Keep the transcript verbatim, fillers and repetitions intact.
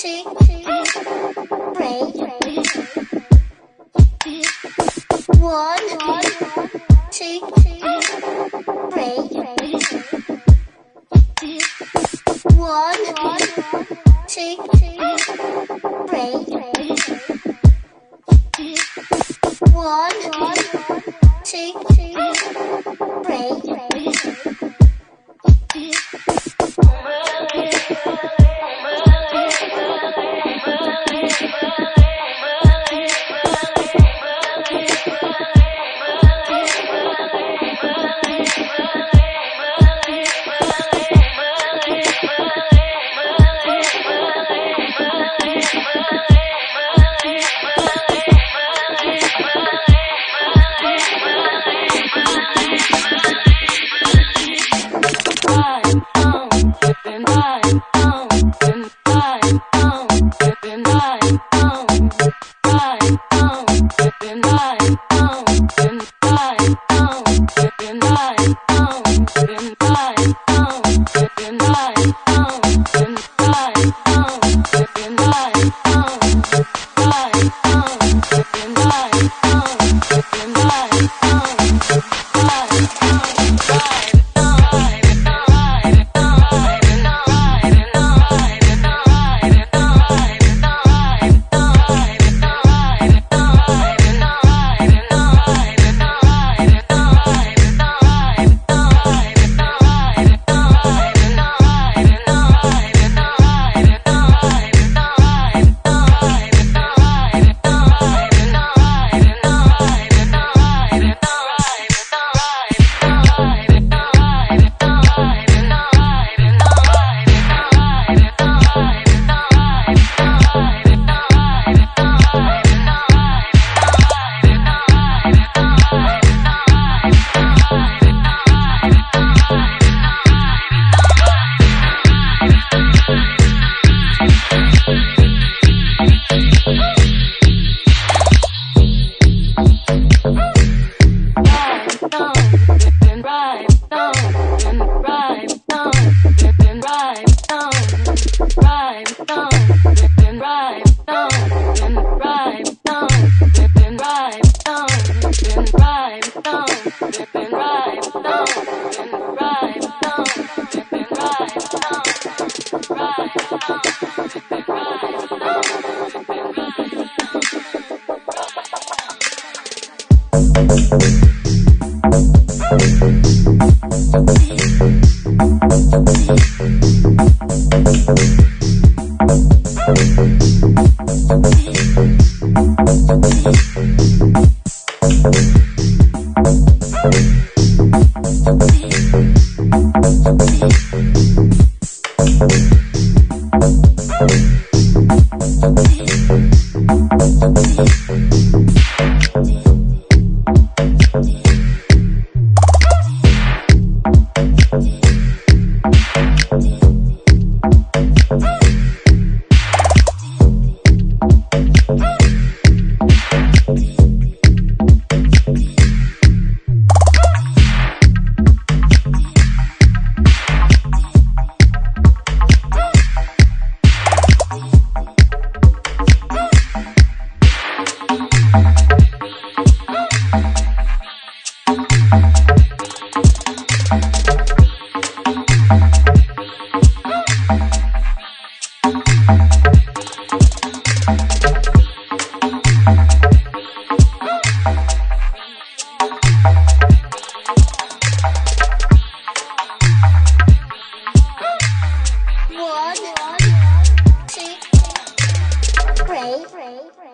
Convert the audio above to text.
two, three, one, two, three, one, two, three, one, two, three. Pray, pray, pray.